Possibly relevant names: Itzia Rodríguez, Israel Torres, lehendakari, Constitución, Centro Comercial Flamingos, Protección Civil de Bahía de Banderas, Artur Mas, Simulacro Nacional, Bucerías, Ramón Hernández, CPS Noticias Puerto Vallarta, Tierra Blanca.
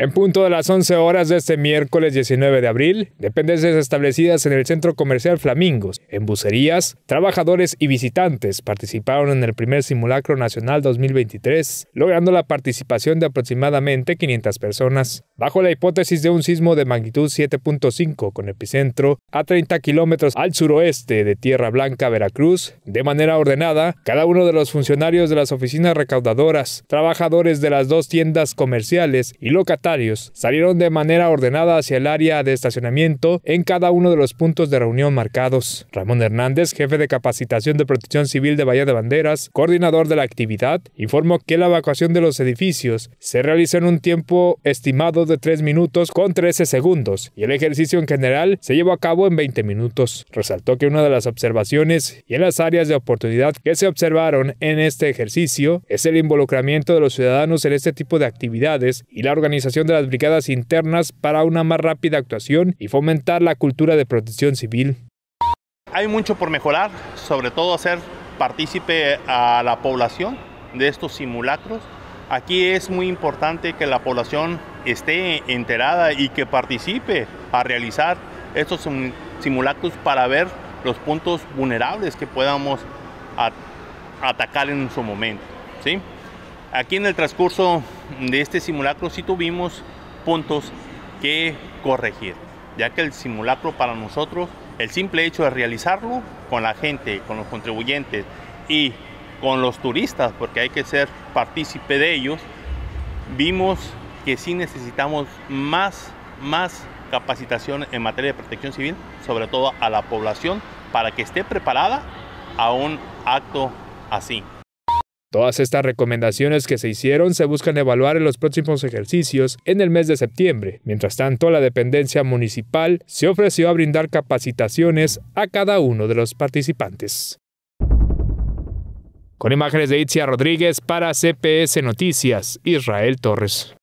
En punto de las 11 horas de este miércoles 19 de abril, dependencias establecidas en el Centro Comercial Flamingos, en Bucerías, trabajadores y visitantes participaron en el primer simulacro nacional 2023, logrando la participación de aproximadamente 500 personas, bajo la hipótesis de un sismo de magnitud 7.5 con epicentro a 30 kilómetros al suroeste de Tierra Blanca, Veracruz. De manera ordenada, cada uno de los funcionarios de las oficinas recaudadoras, trabajadores de las dos tiendas comerciales y locatarios salieron de manera ordenada hacia el área de estacionamiento en cada uno de los puntos de reunión marcados. Ramón Hernández, jefe de capacitación de Protección Civil de Bahía de Banderas, coordinador de la actividad, informó que la evacuación de los edificios se realizó en un tiempo estimado de 3 minutos con 13 segundos y el ejercicio en general se llevó a cabo en 20 minutos. Resaltó que una de las observaciones y en las áreas de oportunidad que se observaron en este ejercicio es el involucramiento de los ciudadanos en este tipo de actividades y la organización de las brigadas internas para una más rápida actuación y fomentar la cultura de protección civil. Hay mucho por mejorar, sobre todo hacer partícipe a la población de estos simulacros. Aquí es muy importante que la población esté enterada y que participe a realizar estos simulacros para ver los puntos vulnerables que podamos atacar en su momento, ¿sí? Aquí en el transcurso de este simulacro sí tuvimos puntos que corregir, ya que el simulacro para nosotros, el simple hecho de realizarlo con la gente, con los contribuyentes y con los turistas, porque hay que ser partícipe de ellos, vimos que sí necesitamos más capacitación en materia de protección civil, sobre todo a la población, para que esté preparada a un acto así. Todas estas recomendaciones que se hicieron se buscan evaluar en los próximos ejercicios en el mes de septiembre. Mientras tanto, la dependencia municipal se ofreció a brindar capacitaciones a cada uno de los participantes. Con imágenes de Itzia Rodríguez para CPS Noticias, Israel Torres.